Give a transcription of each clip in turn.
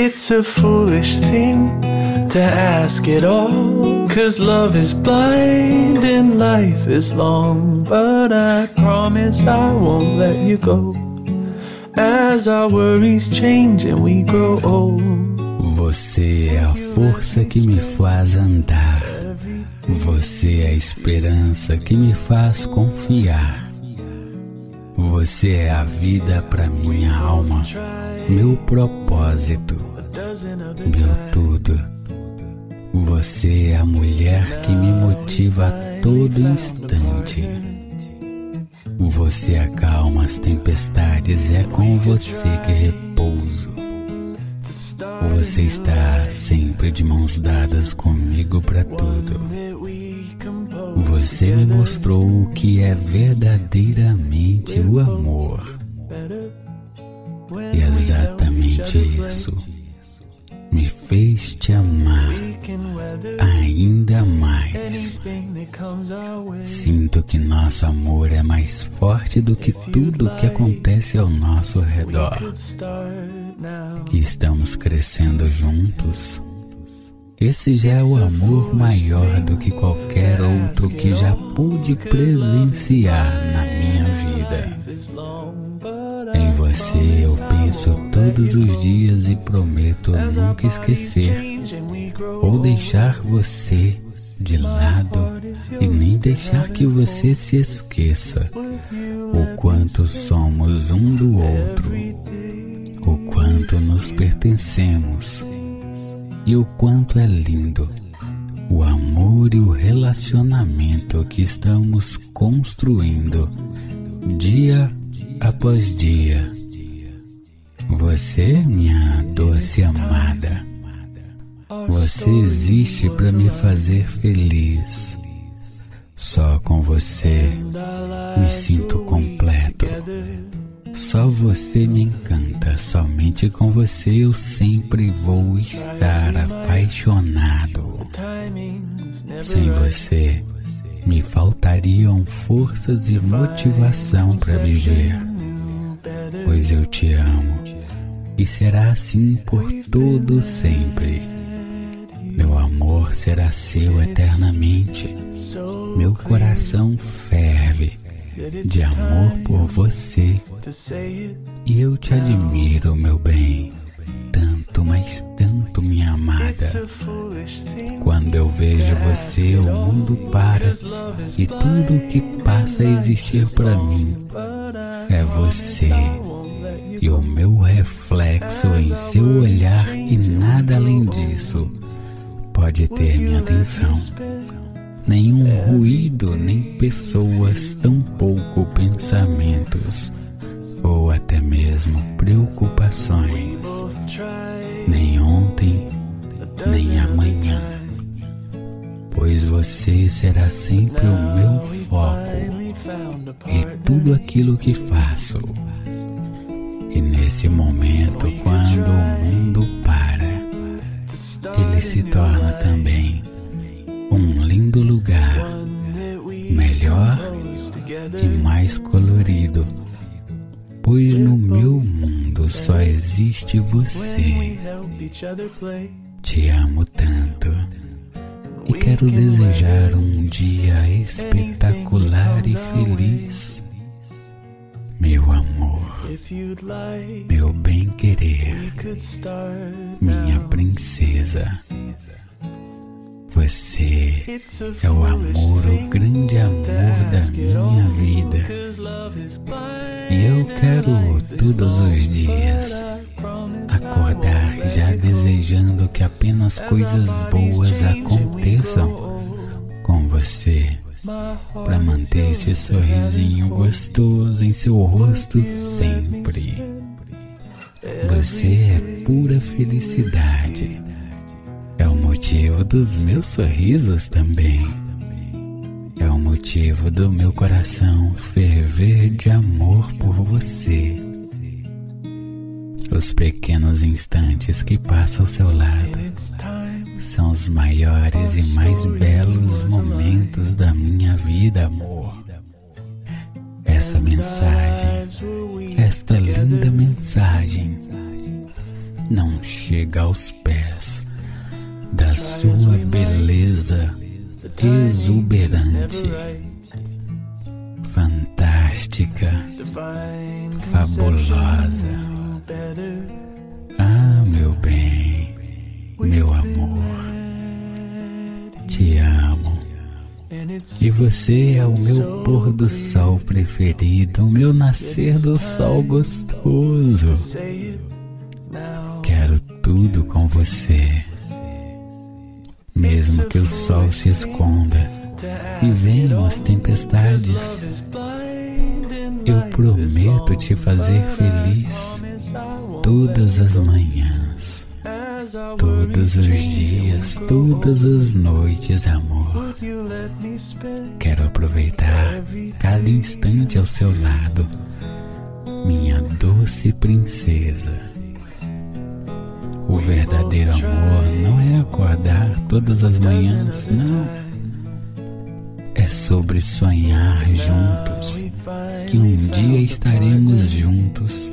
It's a foolish thing to ask it all, 'cause love is blind and life is long. But I promise I won't let you go, as our worries change and we grow old. Você é a força que me faz andar, você é a esperança que me faz confiar, você é a vida pra minha alma, meu propósito, meu tudo. Você é a mulher que me motiva a todo instante. Você acalma as tempestades, é com você que repouso. Você está sempre de mãos dadas comigo para tudo. Você me mostrou o que é verdadeiramente o amor. E exatamente isso me fez te amar ainda mais. Sinto que nosso amor é mais forte do que tudo que acontece ao nosso redor, que estamos crescendo juntos. Esse já é o amor maior do que qualquer outro que já pude presenciar na minha vida. Em você eu penso todos os dias e prometo nunca esquecer ou deixar você de lado e nem deixar que você se esqueça o quanto somos um do outro, o quanto nos pertencemos e o quanto é lindo o amor e o relacionamento que estamos construindo dia após dia. Você, minha doce amada, você existe para me fazer feliz. Só com você me sinto completo. Só você me encanta. Somente com você eu sempre vou estar apaixonado. Sem você me faltariam forças e motivação para viver, pois eu te amo e será assim por todo sempre. Meu amor será seu eternamente. Meu coração ferve de amor por você e eu te admiro, meu bem, tanto, mas tanto, minha amada. Quando eu vejo você, o mundo para e tudo o que passa a existir para mim é você e o meu reflexo em seu olhar, e nada além disso pode ter minha atenção. Nenhum ruído, nem pessoas, tampouco pensamentos ou até mesmo preocupações, nem ontem, nem amanhã, pois você será sempre o meu foco e tudo aquilo que faço. E nesse momento, quando o mundo para, ele se torna também um lindo lugar, melhor e mais colorido, pois no meu mundo só existe você. Te amo tanto e quero desejar um dia espetacular e feliz. Meu amor, meu bem-querer, minha princesa, você é o amor, o grande amor da minha vida. E eu quero todos os dias acordar já desejando que apenas coisas boas aconteçam com você, para manter esse sorrisinho gostoso em seu rosto sempre. Você é pura felicidade. É o motivo dos meus sorrisos também. É o motivo do meu coração ferver de amor por você. Os pequenos instantes que passam ao seu lado são os maiores e mais belos momentos da minha vida, amor. Esta linda mensagem não chega aos pés da sua beleza exuberante, fantástica, fabulosa. Ah, meu bem, meu amor, te amo. E você é o meu pôr do sol preferido, o meu nascer do sol gostoso. Quero tudo com você. Mesmo que o sol se esconda e venham as tempestades, eu prometo te fazer feliz todas as manhãs, todos os dias, todas as noites, amor. Quero aproveitar cada instante ao seu lado, minha doce princesa. O verdadeiro amor não é acordar todas as manhãs, não. É sobre sonhar juntos, que um dia estaremos juntos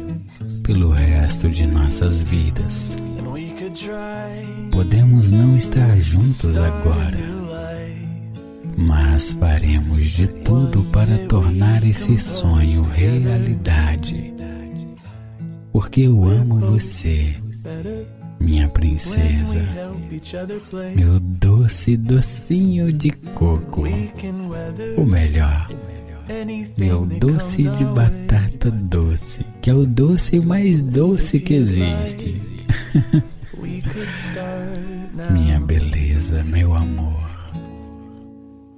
pelo resto de nossas vidas. Podemos não estar juntos agora, mas faremos de tudo para tornar esse sonho realidade. Porque eu amo você, minha princesa, meu doce docinho de coco, ou melhor, meu doce de batata doce, que é o doce mais doce que existe. Minha beleza, meu amor,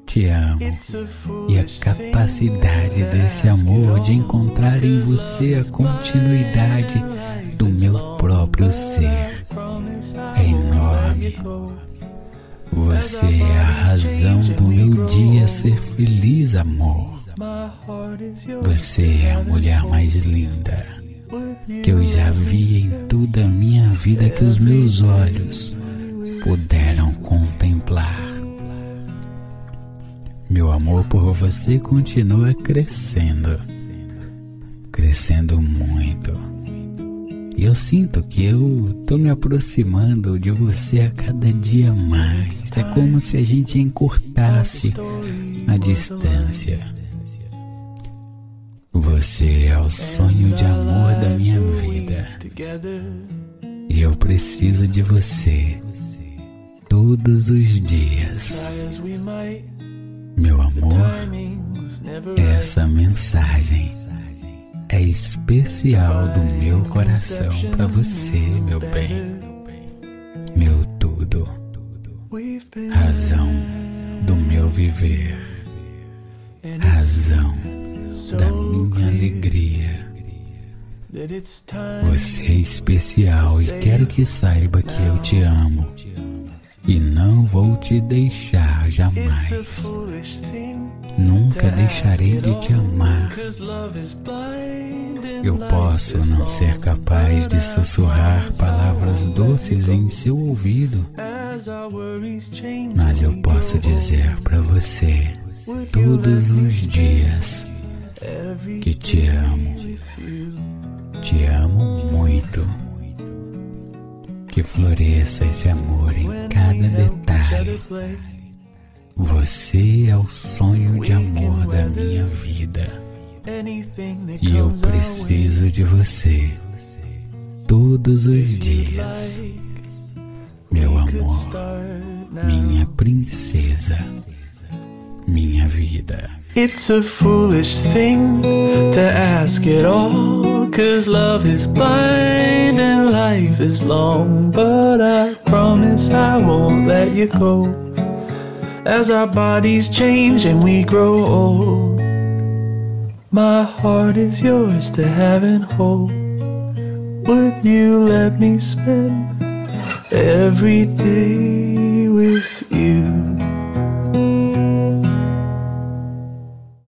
te amo. E a capacidade desse amor de encontrar em você a continuidade do meu próprio ser é enorme. Você é a razão do meu dia ser feliz, amor. Você é a mulher mais linda que eu já vi em toda a minha vida, que os meus olhos puderam contemplar. Meu amor por você continua crescendo, crescendo muito. E eu sinto que eu estou me aproximando de você a cada dia mais. É como se a gente encurtasse a distância. Você é o sonho de amor da minha vida. E eu preciso de você todos os dias. Meu amor, essa mensagem é especial do meu coração para você, meu bem, meu tudo, razão do meu viver, razão da minha alegria. Você é especial e quero que saiba que eu te amo. E não vou te deixar jamais. Nunca deixarei de te amar. Eu posso não ser capaz de sussurrar palavras doces em seu ouvido, mas eu posso dizer para você todos os dias que te amo. Te amo muito. Que floresça esse amor em cada detalhe. Você é o sonho de amor da minha vida. E eu preciso de você todos os dias. Meu amor, minha princesa, minha vida. It's a foolish thing to ask it all, 'cause love is blind and life is long. But I promise I won't let you go, as our bodies change and we grow old. My heart is yours to have and hold. Would you let me spend every day with you?